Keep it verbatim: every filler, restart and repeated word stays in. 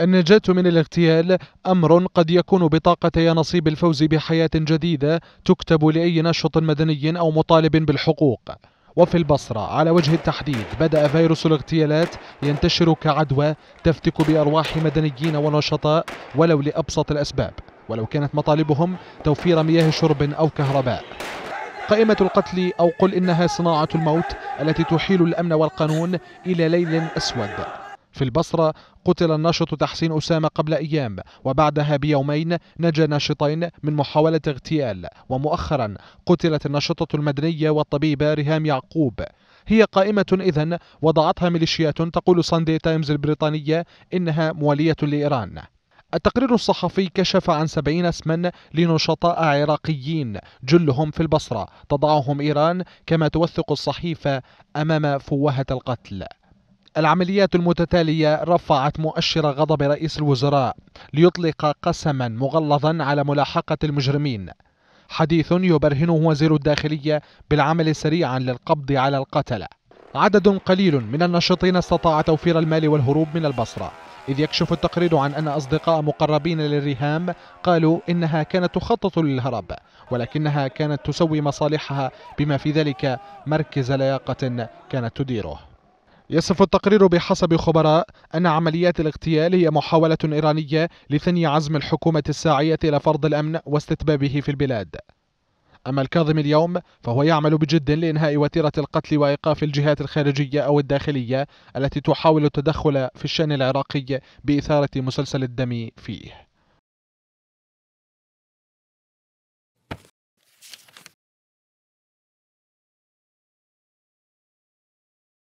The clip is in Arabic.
النجاة من الاغتيال أمر قد يكون بطاقتي نصيب الفوز بحياة جديدة تكتب لأي ناشط مدني أو مطالب بالحقوق. وفي البصرة على وجه التحديد بدأ فيروس الاغتيالات ينتشر كعدوى تفتك بأرواح مدنيين ونشطاء ولو لأبسط الأسباب، ولو كانت مطالبهم توفير مياه شرب أو كهرباء. قائمة القتل، أو قل إنها صناعة الموت، التي تحيل الأمن والقانون إلى ليل أسود. في البصرة قتل الناشط تحسين اسامة قبل ايام، وبعدها بيومين نجا ناشطين من محاولة اغتيال، ومؤخرا قتلت الناشطة المدنية والطبيبة ريهام يعقوب. هي قائمة اذن وضعتها ميليشيات تقول صندي تايمز البريطانية انها موالية لايران. التقرير الصحفي كشف عن سبعين اسما لنشطاء عراقيين جلهم في البصرة تضعهم ايران، كما توثق الصحيفة امام فوهة القتل. العمليات المتتالية رفعت مؤشر غضب رئيس الوزراء ليطلق قسما مغلظا على ملاحقة المجرمين. حديث يبرهنه وزير الداخلية بالعمل سريعا للقبض على القتلة. عدد قليل من الناشطين استطاع توفير المال والهروب من البصرة، إذ يكشف التقرير عن أن أصدقاء مقربين لريهام قالوا إنها كانت تخطط للهرب، ولكنها كانت تسوي مصالحها بما في ذلك مركز لياقة كانت تديره. يصف التقرير بحسب خبراء أن عمليات الاغتيال هي محاولة إيرانية لثني عزم الحكومة الساعية إلى فرض الأمن واستتبابه في البلاد. أما الكاظم اليوم فهو يعمل بجد لإنهاء وتيرة القتل وإيقاف الجهات الخارجية أو الداخلية التي تحاول التدخل في الشأن العراقي بإثارة مسلسل الدم فيه.